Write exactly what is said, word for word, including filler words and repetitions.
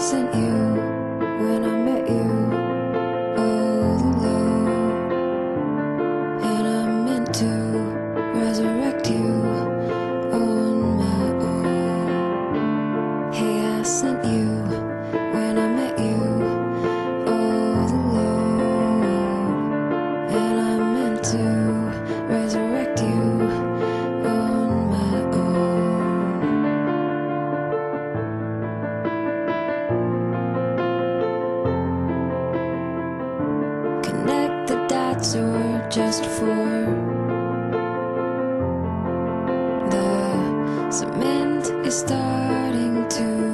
wasn't you when I met you, all alone, and I meant to resurrect you on my own. Hey, I sent you when I met you, all alone, and I meant to resurrect you. Or just for the cement is starting to